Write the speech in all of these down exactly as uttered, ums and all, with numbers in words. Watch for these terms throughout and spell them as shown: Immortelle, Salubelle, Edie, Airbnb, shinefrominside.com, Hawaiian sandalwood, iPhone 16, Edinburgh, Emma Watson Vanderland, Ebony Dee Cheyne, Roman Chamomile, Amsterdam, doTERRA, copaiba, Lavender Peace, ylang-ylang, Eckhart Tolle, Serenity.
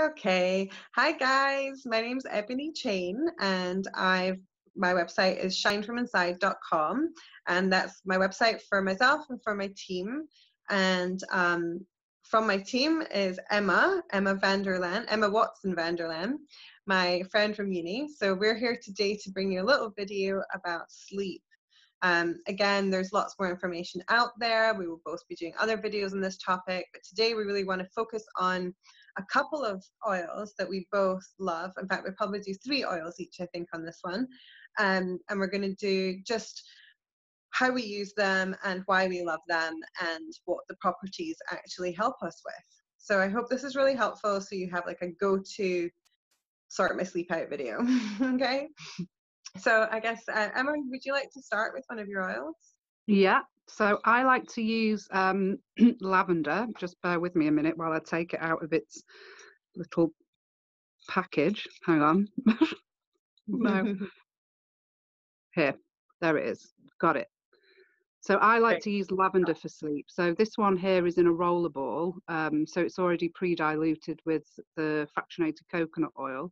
Okay, hi guys, my name's Ebony Cheyne and I've my website is shine from inside dot com, and that's my website for myself and for my team. And um, from my team is Emma, Emma Vanderland, Emma Watson Vanderland, my friend from uni. So we're here today to bring you a little video about sleep. Um, again, there's lots more information out there. We will both be doing other videos on this topic, but today we really want to focus on a couple of oils that we both love. In fact, we'll probably do three oils each, I think, on this one. Um, and we're going to do just how we use them and why we love them and what the properties actually help us with. So I hope this is really helpful, so you have like a go-to sort my sleep out video. Okay. So I guess, uh, Emma, would you like to start with one of your oils? Yeah. So I like to use um, lavender. Just bear with me a minute while I take it out of its little package. Hang on. No. Here, there it is. Got it. So I like okay. to use lavender for sleep. So this one here is in a roller ball. Um, so it's already pre-diluted with the fractionated coconut oil.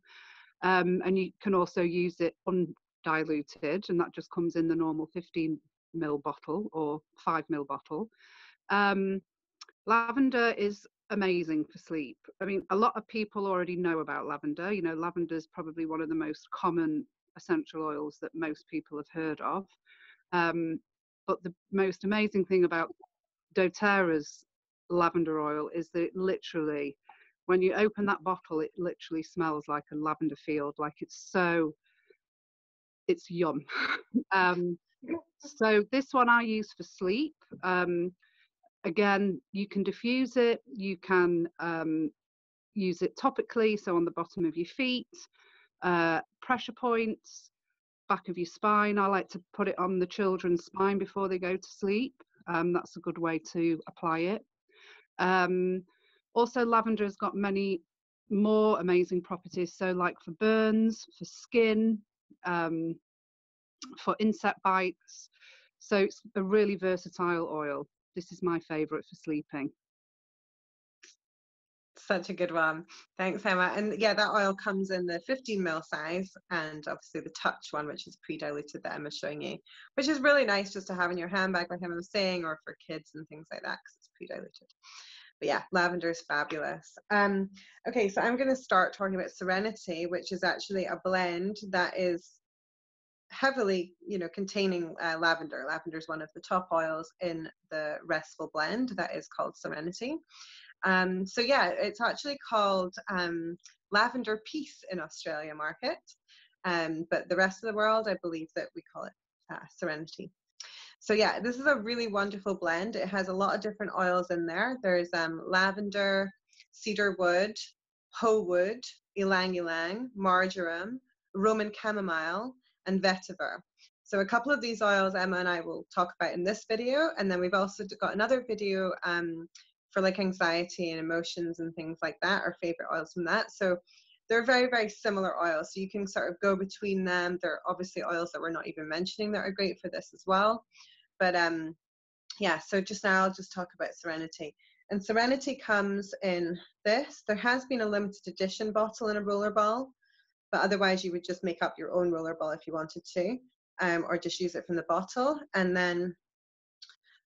Um, and you can also use it undiluted, and that just comes in the normal fifteen mil bottle or five mil bottle. Um, lavender is amazing for sleep. I mean, a lot of people already know about lavender. You know, lavender is probably one of the most common essential oils that most people have heard of. Um, but the most amazing thing about doTERRA's lavender oil is that it literally, when you open that bottle, it literally smells like a lavender field. Like it's so, it's yum. um, So this one I use for sleep. Um, again, you can diffuse it, you can um, use it topically, so on the bottom of your feet, uh, pressure points, back of your spine. I like to put it on the children's spine before they go to sleep. Um, that's a good way to apply it. Um, also, lavender has got many more amazing properties, so like for burns, for skin, um, for insect bites. So it's a really versatile oil. This is my favorite for sleeping. Such a good one. Thanks, Emma. And yeah, that oil comes in the fifteen mil size, and obviously the touch one, which is pre-diluted, that Emma's showing you, which is really nice just to have in your handbag, like Emma was saying, or for kids and things like that, because it's pre-diluted. But yeah, lavender is fabulous. Um, okay, so I'm going to start talking about Serenity, which is actually a blend that is heavily, you know, containing uh, lavender. Lavender is one of the top oils in the restful blend that is called Serenity. Um, so yeah, it's actually called um, Lavender Peace in Australia market, um, but the rest of the world, I believe that we call it uh, Serenity. So yeah, this is a really wonderful blend. It has a lot of different oils in there. There's um, lavender, cedar wood, ho wood, ylang-ylang, marjoram, Roman chamomile, and vetiver. So a couple of these oils Emma and I will talk about in this video, and then we've also got another video um, for like anxiety and emotions and things like that, our favorite oils from that. So they're very, very similar oils, so you can sort of go between them. There are obviously oils that we're not even mentioning that are great for this as well. But um, yeah, so just now I'll just talk about Serenity. And Serenity comes in this. There has been a limited edition bottle in a roller ball, but otherwise you would just make up your own roller ball if you wanted to, um, or just use it from the bottle. And then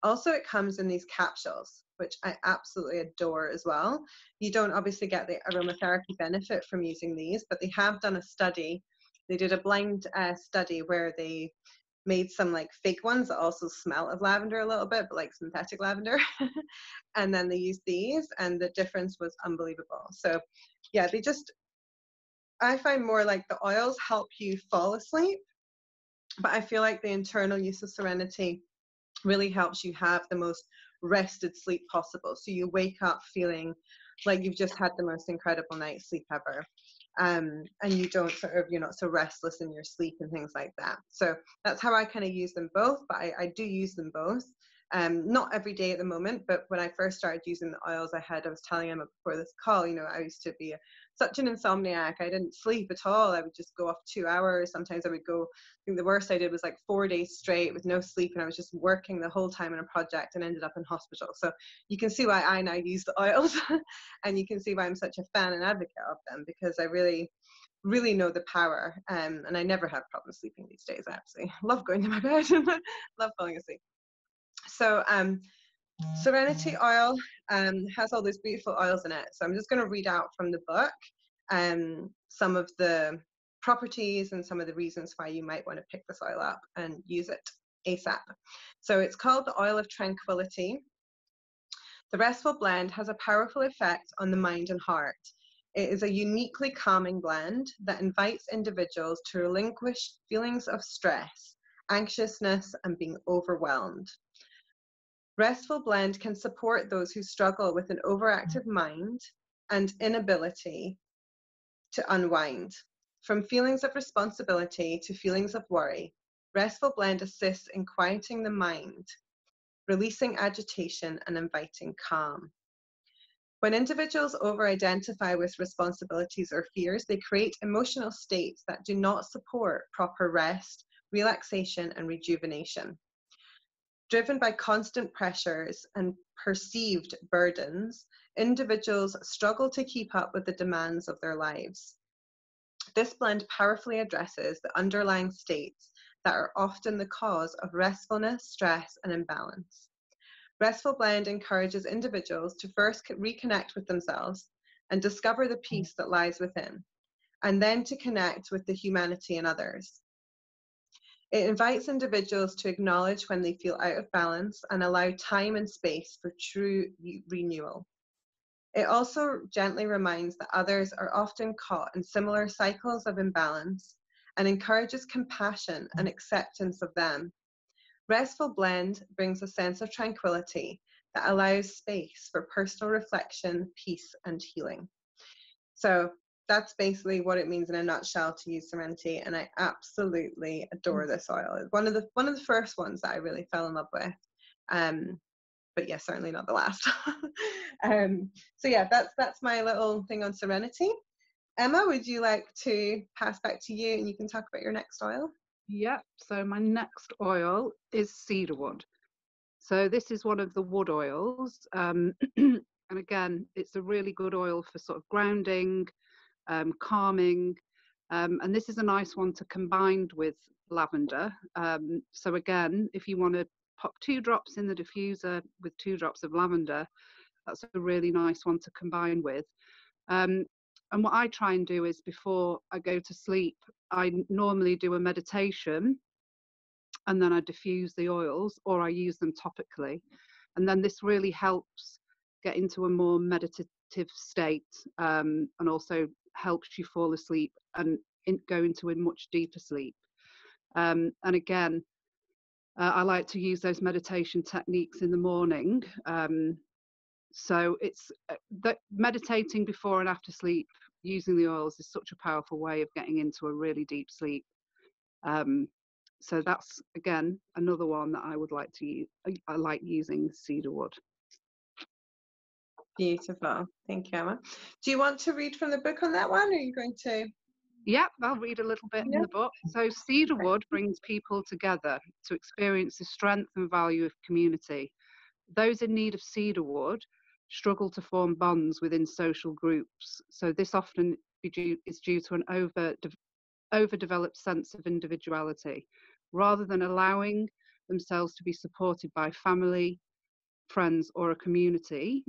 also it comes in these capsules, which I absolutely adore as well. You don't obviously get the aromatherapy benefit from using these, but they have done a study. They did a blind uh, study where they made some like fake ones that also smell of lavender a little bit, but like synthetic lavender. And then they used these, and the difference was unbelievable. So yeah, they just, I find more like the oils help you fall asleep, but I feel like the internal use of Serenity really helps you have the most rested sleep possible. So you wake up feeling like you've just had the most incredible night's sleep ever. Um, and you don't sort of, you're not so restless in your sleep and things like that. So that's how I kind of use them both, but I, I do use them both. Um, not every day at the moment, but when I first started using the oils I had, I was telling Emma before this call, you know, I used to be a, such an insomniac. I didn't sleep at all. I would just go off two hours. Sometimes I would go, I think the worst I did was like four days straight with no sleep, and I was just working the whole time on a project and ended up in hospital. So you can see why I now use the oils and you can see why I'm such a fan and advocate of them, because I really, really know the power. Um, and I never have problems sleeping these days, actually. I love going to my bed and love falling asleep. So um, Serenity oil um, has all those beautiful oils in it. So I'm just going to read out from the book um, some of the properties and some of the reasons why you might want to pick this oil up and use it ASAP. So it's called the oil of tranquility. The restful blend has a powerful effect on the mind and heart. It is a uniquely calming blend that invites individuals to relinquish feelings of stress, anxiousness, and being overwhelmed. Restful blend can support those who struggle with an overactive mind and inability to unwind. From feelings of responsibility to feelings of worry, Restful blend assists in quieting the mind, releasing agitation and inviting calm. When individuals over-identify with responsibilities or fears, they create emotional states that do not support proper rest, relaxation, and rejuvenation. Driven by constant pressures and perceived burdens, individuals struggle to keep up with the demands of their lives. This blend powerfully addresses the underlying states that are often the cause of restfulness, stress, and imbalance. Restful blend encourages individuals to first reconnect with themselves and discover the peace that lies within, and then to connect with the humanity in others. It invites individuals to acknowledge when they feel out of balance and allow time and space for true renewal. It also gently reminds that others are often caught in similar cycles of imbalance and encourages compassion and acceptance of them. Restful blend brings a sense of tranquility that allows space for personal reflection, peace, and healing. So that's basically what it means in a nutshell to use Serenity, and I absolutely adore this oil. It's one of the one of the first ones that I really fell in love with, um, but yeah, certainly not the last. um, so yeah, that's that's my little thing on Serenity. Emma, would you like to pass back to you, and you can talk about your next oil? Yep. So my next oil is cedarwood. So this is one of the wood oils, um, and again, it's a really good oil for sort of grounding. Um, calming, um, and this is a nice one to combine with lavender. Um, so again, if you want to pop two drops in the diffuser with two drops of lavender, that's a really nice one to combine with. Um, and what I try and do is before I go to sleep, I normally do a meditation and then I diffuse the oils, or I use them topically. And then this really helps get into a more meditative state, um, and also helps you fall asleep and in, go into a much deeper sleep. Um, and again, uh, I like to use those meditation techniques in the morning. Um, so it's uh, that meditating before and after sleep using the oils is such a powerful way of getting into a really deep sleep. Um, so that's again another one that I would like to use. I, I like using cedarwood. Beautiful. Thank you, Emma. Do you want to read from the book on that one, or are you going to? Yeah, I'll read a little bit yeah. in the book. So cedarwood brings people together to experience the strength and value of community. Those in need of cedarwood struggle to form bonds within social groups. So this often is due to an over overdeveloped sense of individuality, rather than allowing themselves to be supported by family, friends, or a community.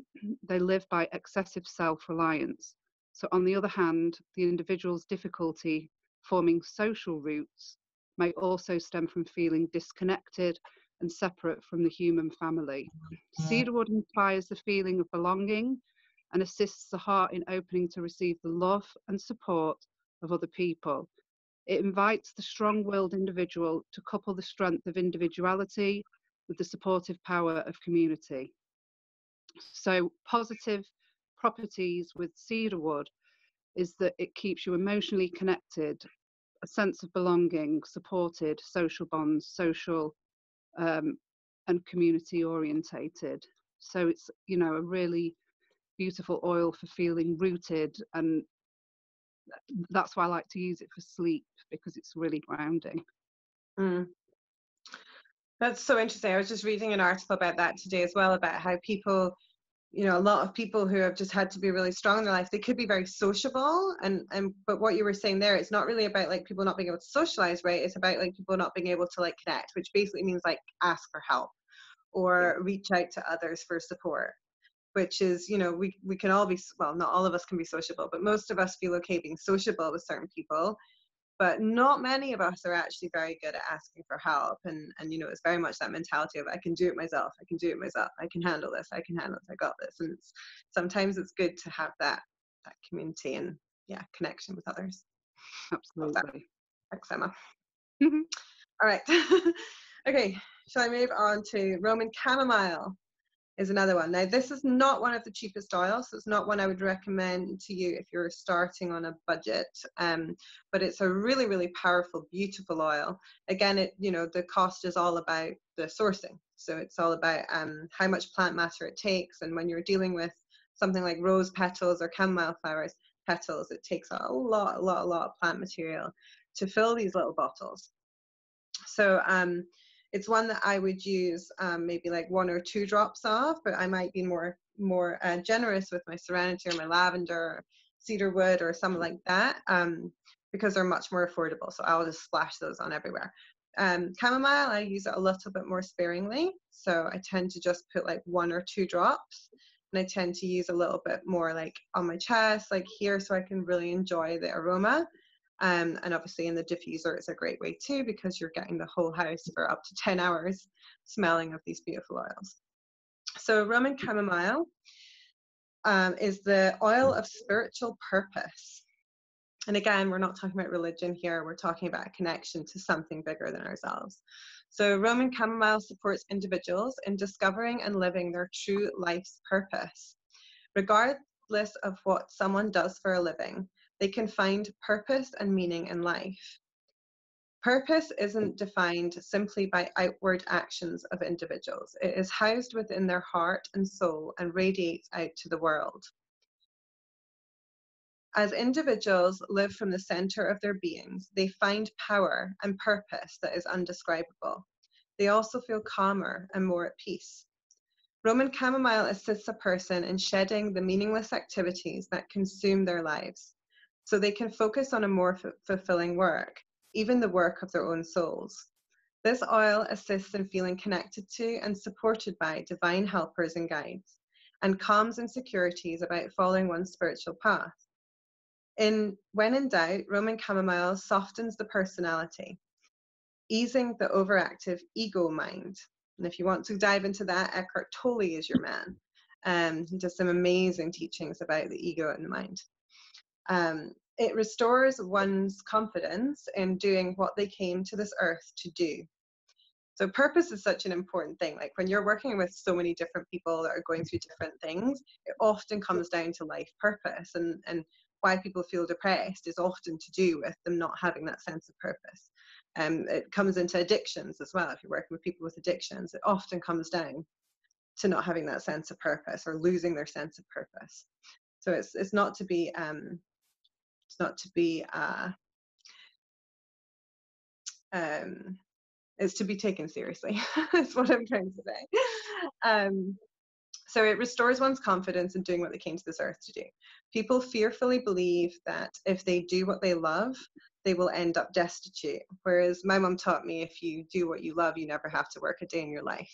They live by excessive self-reliance. So on the other hand, the individual's difficulty forming social roots may also stem from feeling disconnected and separate from the human family. Yeah. Cedarwood inspires the feeling of belonging and assists the heart in opening to receive the love and support of other people. It invites the strong-willed individual to couple the strength of individuality with the supportive power of community. So positive properties with cedarwood is that it keeps you emotionally connected, a sense of belonging, supported, social bonds, social um, and community orientated. So it's, you know, a really beautiful oil for feeling rooted, and that's why I like to use it for sleep, because it's really grounding. Mm. That's so interesting. I was just reading an article about that today as well, about how people, you know, a lot of people who have just had to be really strong in their life, they could be very sociable, and and but what you were saying there, it's not really about like people not being able to socialize, right? It's about like people not being able to like connect, which basically means like ask for help or reach out to others for support, which is, you know, we we can all be, well, not all of us can be sociable, but most of us feel okay being sociable with certain people, but not many of us are actually very good at asking for help. And and you know, it's very much that mentality of I can do it myself, I can do it myself, I can handle this, I can handle this, I got this. And it's, sometimes it's good to have that that community and yeah, connection with others. Absolutely. Thanks, Emma. Mm-hmm. All right. Okay, shall I move on to Roman Chamomile? Is another one. Now, this is not one of the cheapest oils, so it's not one I would recommend to you if you're starting on a budget, um, but it's a really, really powerful, beautiful oil. Again, it, you know, the cost is all about the sourcing, so it's all about um, how much plant matter it takes, and when you're dealing with something like rose petals or chamomile flowers petals, it takes a lot, a lot, a lot of plant material to fill these little bottles. So, um, it's one that I would use um, maybe like one or two drops of, but I might be more more uh, generous with my Serenity or my Lavender or Cedarwood or something like that, um, because they're much more affordable. So I'll just splash those on everywhere. Um, chamomile, I use it a little bit more sparingly. So I tend to just put like one or two drops, and I tend to use a little bit more like on my chest, like here, so I can really enjoy the aroma. Um, and obviously in the diffuser, it's a great way too, because you're getting the whole house for up to ten hours smelling of these beautiful oils. So Roman Chamomile um, is the oil of spiritual purpose. And again, we're not talking about religion here. We're talking about a connection to something bigger than ourselves. So Roman Chamomile supports individuals in discovering and living their true life's purpose. Regardless of what someone does for a living, they can find purpose and meaning in life. Purpose isn't defined simply by outward actions of individuals. It is housed within their heart and soul and radiates out to the world. As individuals live from the center of their beings, they find power and purpose that is undescribable. They also feel calmer and more at peace. Roman Chamomile assists a person in shedding the meaningless activities that consume their lives, so they can focus on a more f- fulfilling work, even the work of their own souls. This oil assists in feeling connected to and supported by divine helpers and guides, and calms insecurities about following one's spiritual path. In, when in doubt, Roman Chamomile softens the personality, easing the overactive ego mind. And if you want to dive into that, Eckhart Tolle is your man. Um, he does some amazing teachings about the ego and the mind. Um, it restores one's confidence in doing what they came to this earth to do. So purpose is such an important thing. Like when you're working with so many different people that are going through different things, it often comes down to life purpose, and, and why people feel depressed is often to do with them not having that sense of purpose. Um, it comes into addictions as well. If you're working with people with addictions, it often comes down to not having that sense of purpose or losing their sense of purpose. So it's, it's not to be... Um, It's not to be, uh, um, it's to be taken seriously. That's what I'm trying to say. Um, so it restores one's confidence in doing what they came to this earth to do. People fearfully believe that if they do what they love, they will end up destitute. Whereas my mum taught me, if you do what you love, you never have to work a day in your life.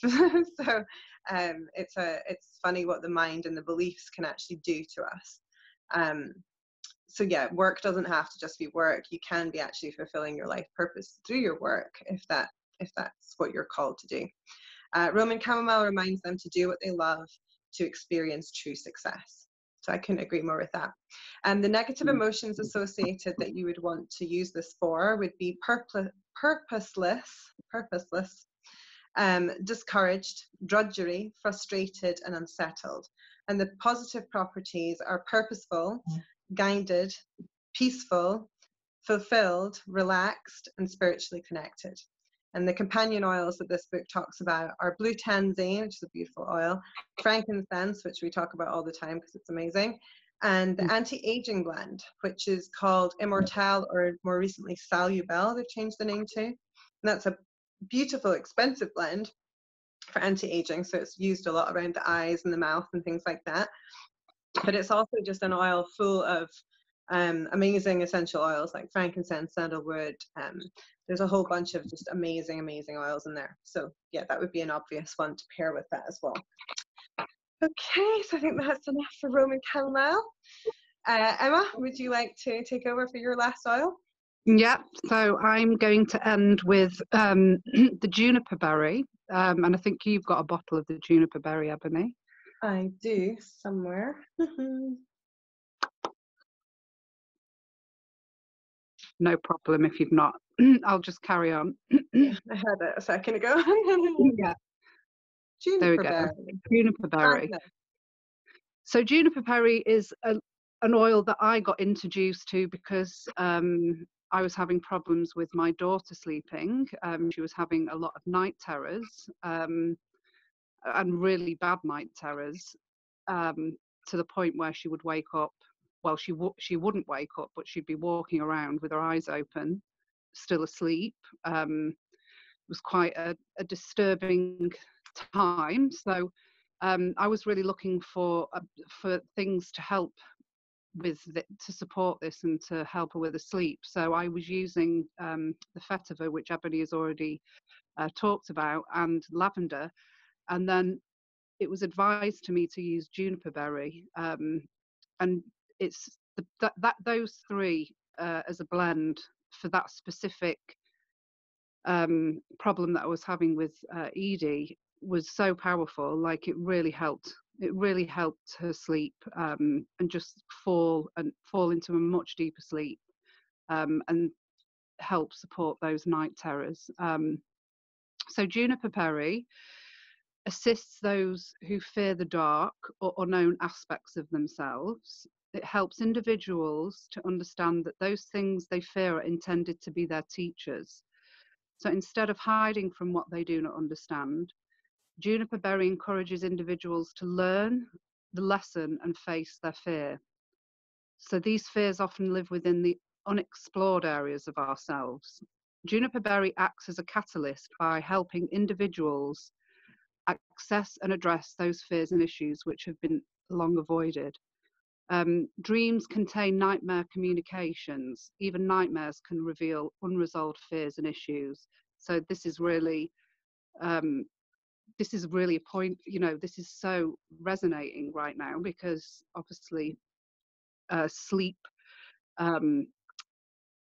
So um, it's a, it's funny what the mind and the beliefs can actually do to us. Um, So yeah, work doesn't have to just be work. You can be actually fulfilling your life purpose through your work if that if that's what you're called to do. Uh, Roman Chamomile reminds them to do what they love to experience true success. So I couldn't agree more with that. And the negative emotions associated that you would want to use this for would be purpl- purposeless, purposeless, um, discouraged, drudgery, frustrated, and unsettled. And the positive properties are purposeful, mm. guided, peaceful, fulfilled, relaxed, and spiritually connected. And the companion oils that this book talks about are blue tanzine, which is a beautiful oil, frankincense, which we talk about all the time because it's amazing, and the anti-aging blend, which is called Immortelle, or more recently Salubelle, they've changed the name to. And that's a beautiful, expensive blend for anti-aging, so it's used a lot around the eyes and the mouth and things like that. But it's also just an oil full of um, amazing essential oils like frankincense, sandalwood. Um, there's a whole bunch of just amazing, amazing oils in there. So yeah, that would be an obvious one to pair with that as well. Okay, so I think that's enough for Roman Chamomile. Uh, Emma, would you like to take over for your last oil? Yeah, so I'm going to end with um, the juniper berry. Um, and I think you've got a bottle of the juniper berry, Ebony. I do, somewhere. No problem if you've not. I'll just carry on. I heard it a second ago. Yeah. Juniper there we go. Berry. Juniper berry. So juniper berry is a, an oil that I got introduced to because um, I was having problems with my daughter sleeping. Um, she was having a lot of night terrors, um, and really bad night terrors, um, to the point where she would wake up. Well, she w she wouldn't wake up, but she'd be walking around with her eyes open, still asleep. Um, it was quite a, a disturbing time. So um, I was really looking for uh, for things to help with the, to support this and to help her with her sleep. So I was using um, the vetiver, which Ebony has already uh, talked about, and lavender. And then it was advised to me to use juniper berry, um, and it's the, that, that those three uh, as a blend for that specific um, problem that I was having with uh, Edie was so powerful. Like it really helped. It really helped her sleep, um, and just fall and fall into a much deeper sleep, um, and help support those night terrors. Um, so juniper berry assists those who fear the dark or unknown aspects of themselves. It helps individuals to understand that those things they fear are intended to be their teachers. So instead of hiding from what they do not understand, juniper berry encourages individuals to learn the lesson and face their fear. So these fears often live within the unexplored areas of ourselves. Juniper berry acts as a catalyst by helping individuals access and address those fears and issues which have been long avoided. Um, dreams contain nightmare communications. Even nightmares can reveal unresolved fears and issues. So this is really, um, this is really a point, you know, this is so resonating right now because obviously uh, sleep, um,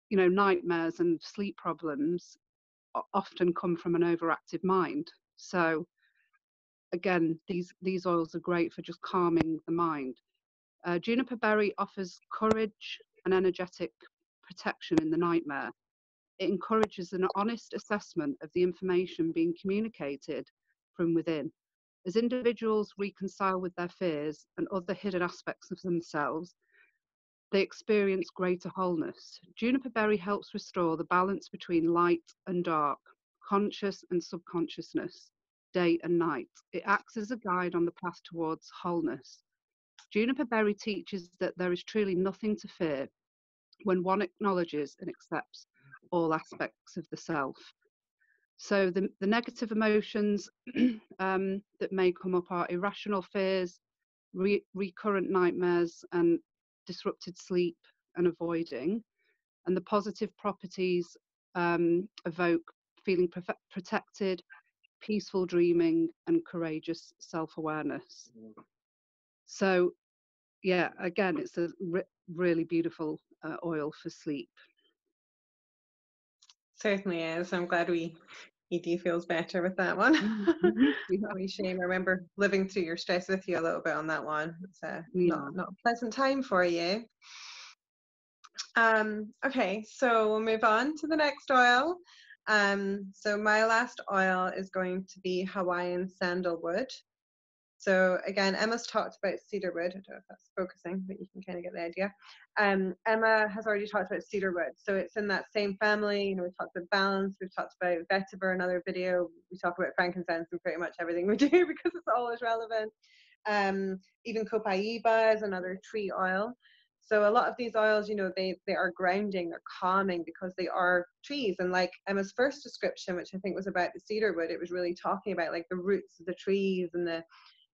you know, nightmares and sleep problems often come from an overactive mind. So again, these, these oils are great for just calming the mind. Uh, juniper berry offers courage and energetic protection in the nightmare. It encourages an honest assessment of the information being communicated from within. As individuals reconcile with their fears and other hidden aspects of themselves, they experience greater wholeness. Juniper berry helps restore the balance between light and dark, conscious and subconsciousness, day and night. It acts as a guide on the path towards wholeness. Juniper berry teaches that there is truly nothing to fear when one acknowledges and accepts all aspects of the self. So the, the negative emotions um, that may come up are irrational fears, re recurrent nightmares, and disrupted sleep and avoiding. And the positive properties um, evoke feeling protected, peaceful dreaming, and courageous self-awareness. So yeah, again, it's a re really beautiful uh, oil for sleep. Certainly is. I'm glad we Edie feels better with that one. Mm-hmm. We shame. I remember living through your stress with you a little bit on that one. It's a, yeah. not, not a pleasant time for you. Um, okay, so we'll move on to the next oil. Um, so my last oil is going to be Hawaiian sandalwood. So again, Emma's talked about cedarwood. I don't know if that's focusing, but you can kind of get the idea. Um, Emma has already talked about cedarwood. So it's in that same family. You know, we talked about balance. We've talked about vetiver, another video. We talk about frankincense and pretty much everything we do because it's always relevant. Um, even copaiba is another tree oil. So a lot of these oils, you know, they, they are grounding, they're calming because they are trees. And like Emma's first description, which I think was about the cedarwood, it was really talking about like the roots of the trees and the,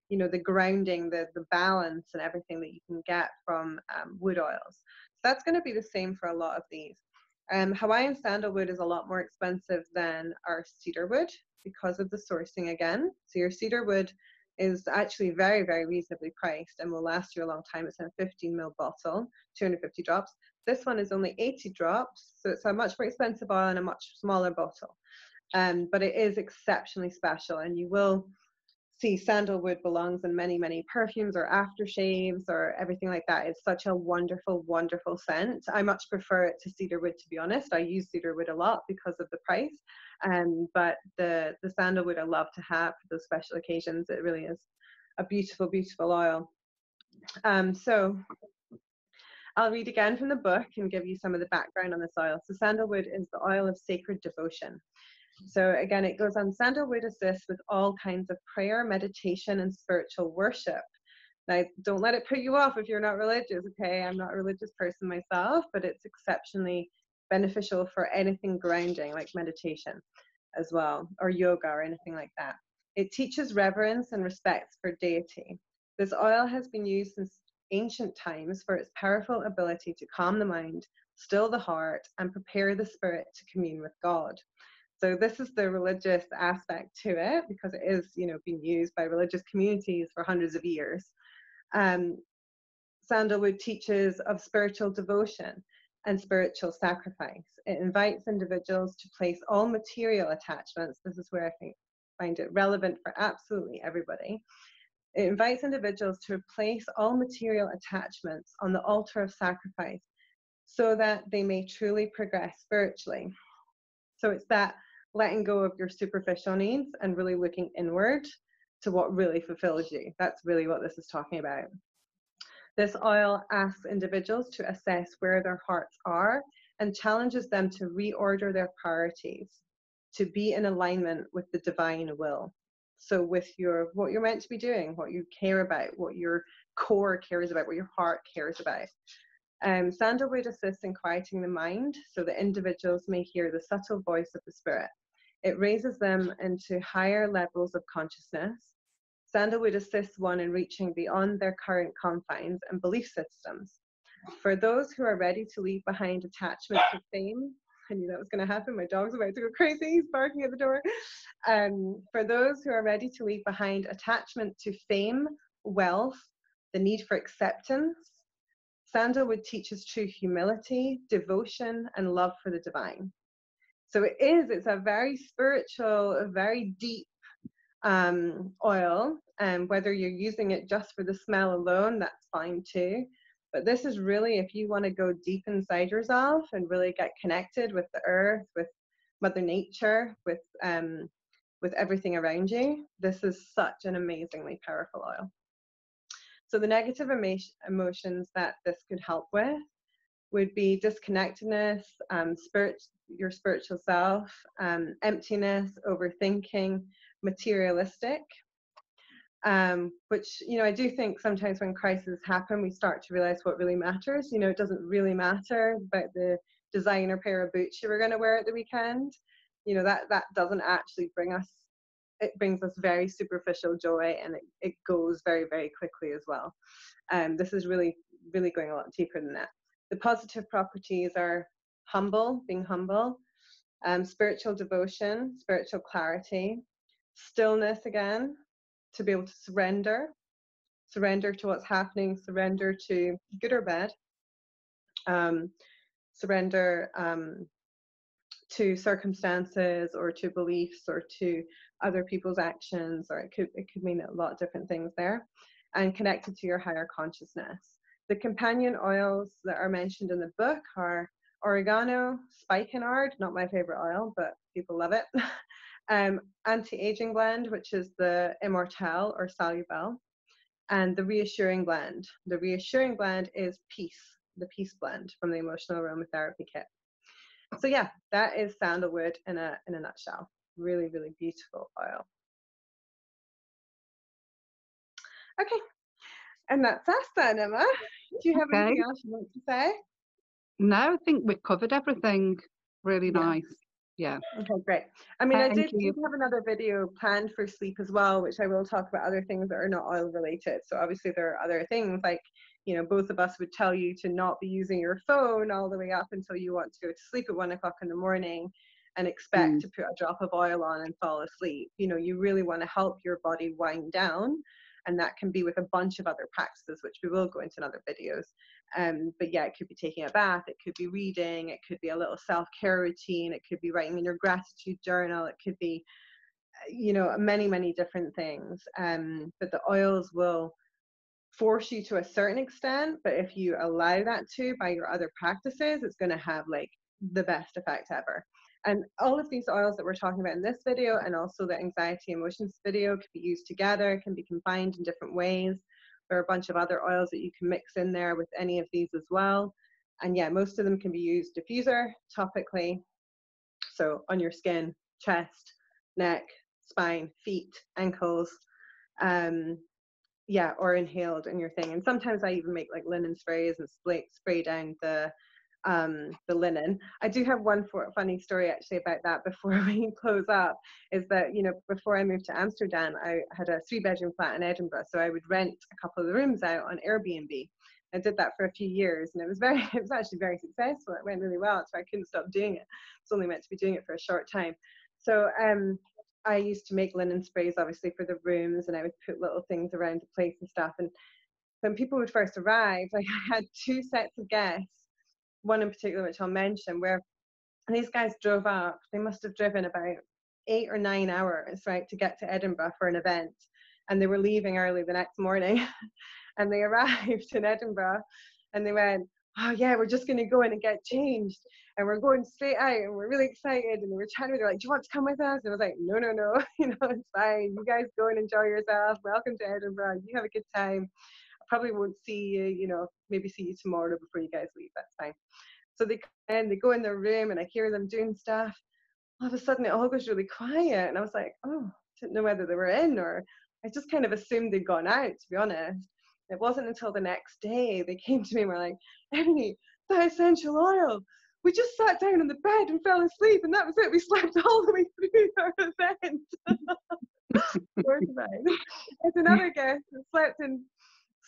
you know, the grounding, the, the balance and everything that you can get from um, wood oils. So that's going to be the same for a lot of these. Um, Hawaiian sandalwood is a lot more expensive than our cedarwood because of the sourcing again. So your cedarwood is actually very, very reasonably priced and will last you a long time. It's in a fifteen mil bottle, two hundred fifty drops. This one is only eighty drops, so it's a much more expensive oil in a much smaller bottle. Um, but it is exceptionally special, and you will see sandalwood belongs in many, many perfumes or aftershaves or everything like that. It's such a wonderful, wonderful scent. I much prefer it to cedarwood, to be honest. I use cedarwood a lot because of the price, um, but the, the sandalwood I love to have for those special occasions. It really is a beautiful, beautiful oil. Um, so I'll read again from the book and give you some of the background on this oil. So sandalwood is the oil of sacred devotion. So again, it goes on, sandalwood assists with all kinds of prayer, meditation, and spiritual worship. Now, don't let it put you off if you're not religious, okay? I'm not a religious person myself, but it's exceptionally beneficial for anything grounding, like meditation as well, or yoga or anything like that. It teaches reverence and respect for deity. This oil has been used since ancient times for its powerful ability to calm the mind, still the heart, and prepare the spirit to commune with God. So this is the religious aspect to it, because it is, you know, being used by religious communities for hundreds of years. Um, sandalwood teaches of spiritual devotion and spiritual sacrifice. It invites individuals to place all material attachments. This is where I think find it relevant for absolutely everybody. It invites individuals to replace all material attachments on the altar of sacrifice so that they may truly progress spiritually. So it's that letting go of your superficial needs and really looking inward to what really fulfills you. That's really what this is talking about. This oil asks individuals to assess where their hearts are and challenges them to reorder their priorities to be in alignment with the divine will. So with your what you're meant to be doing, what you care about, what your core cares about, what your heart cares about. Um, sandalwood assists in quieting the mind so that individuals may hear the subtle voice of the spirit. It raises them into higher levels of consciousness. Sandalwood assists one in reaching beyond their current confines and belief systems. For those who are ready to leave behind attachment to fame, I knew that was going to happen, my dog's about to go crazy, he's barking at the door. Um, for those who are ready to leave behind attachment to fame, wealth, the need for acceptance, sandalwood teaches true humility, devotion, and love for the divine. So it is, it's a very spiritual, a very deep um, oil. And whether you're using it just for the smell alone, that's fine too. But this is really, if you want to go deep inside yourself and really get connected with the earth, with Mother Nature, with, um, with everything around you, this is such an amazingly powerful oil. So the negative emo emotions that this could help with would be disconnectedness, um, spirit, your spiritual self, um, emptiness, overthinking, materialistic, um, which, you know, I do think sometimes when crises happen, we start to realize what really matters. You know, it doesn't really matter about the designer pair of boots you were going to wear at the weekend. You know, that, that doesn't actually bring us it brings us very superficial joy, and it, it goes very, very quickly as well. Um, this is really, really going a lot deeper than that. The positive properties are humble, being humble, um, spiritual devotion, spiritual clarity, stillness again, to be able to surrender, surrender to what's happening, surrender to good or bad, um, surrender um, to circumstances or to beliefs or to other people's actions, or it could it could mean a lot of different things there, and connected to your higher consciousness. The companion oils that are mentioned in the book are oregano, spikenard, not my favorite oil, but people love it, um, anti-aging blend, which is the Immortelle or Salubelle, and the reassuring blend. The reassuring blend is Peace, the Peace blend from the Emotional Aromatherapy Kit. So yeah, that is sandalwood in a, in a nutshell. Really, really beautiful oil. Okay, and that's us then, Emma. Do you have okay. anything else you want to say? No, I think we've covered everything. Really yeah. nice. Yeah. Okay, great. I mean, Thank I did you. have another video planned for sleep as well, which I will talk about other things that are not oil related. So obviously there are other things like, you know, both of us would tell you to not be using your phone all the way up until you want to go to sleep at one o'clock in the morning and expect mm. to put a drop of oil on and fall asleep. You know, you really want to help your body wind down. And that can be with a bunch of other practices, which we will go into in other videos. Um, but yeah, it could be taking a bath, it could be reading, it could be a little self-care routine, it could be writing in your gratitude journal, it could be, you know, many, many different things. Um, but the oils will force you to a certain extent, but if you allow that to by your other practices, it's going to have like the best effect ever. And all of these oils that we're talking about in this video and also the anxiety emotions video can be used together, can be combined in different ways. There are a bunch of other oils that you can mix in there with any of these as well. And yeah, most of them can be used diffuser, topically. So on your skin, chest, neck, spine, feet, ankles. Um, yeah, or inhaled in your thing. And sometimes I even make like linen sprays and spray, spray down the um the linen. I do have one for, funny story actually about that before we close up, is that, you know, before I moved to Amsterdam, I had a three bedroom flat in Edinburgh, so I would rent a couple of the rooms out on Airbnb. I did that for a few years, and it was very it was actually very successful. It went really well, so I couldn't stop doing it. It's only meant to be doing it for a short time. So um I used to make linen sprays obviously for the rooms, and I would put little things around the place and stuff. And when people would first arrive, like, I had two sets of guests, one in particular which I'll mention, where these guys drove up. They must have driven about eight or nine hours right to get to Edinburgh for an event, and they were leaving early the next morning. And they arrived in Edinburgh and they went, oh yeah, we're just going to go in and get changed, and we're going straight out, and we're really excited. And we were chatting with her, like, do you want to come with us? And I was like, no, no, no, you know, it's fine. You guys go and enjoy yourself. Welcome to Edinburgh. You have a good time. Probably won't see you, you know, maybe see you tomorrow before you guys leave, that's fine. So they come in, they go in their room, and I hear them doing stuff. All of a sudden it all goes really quiet, and I was like, oh, didn't know whether they were in, or I just kind of assumed they'd gone out, to be honest. It wasn't until the next day they came to me and were like, Ebony, that essential oil, we just sat down on the bed and fell asleep, and that was it. We slept all the way through our event. There's another guest that slept in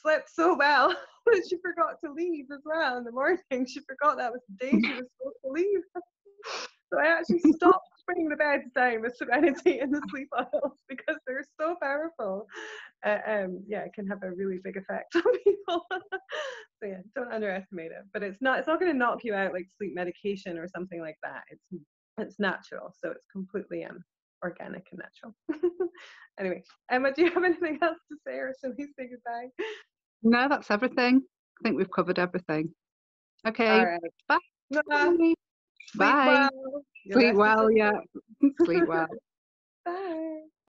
slept so well that she forgot to leave as well in the morning. She forgot that was the day she was supposed to leave. So I actually stopped bringing the beds down with Serenity and the sleep oils, because they're so powerful. Uh, um, yeah, it can have a really big effect on people. So yeah, don't underestimate it. But it's not it's not going to knock you out like sleep medication or something like that. It's it's natural, so it's completely um organic and natural. Anyway, Emma, do you have anything else to say, or should we say goodbye? No, that's everything. I think we've covered everything. Okay. All right. Bye. Bye. Sleep Bye. well. Sleep well, yeah. Sleep well. Bye.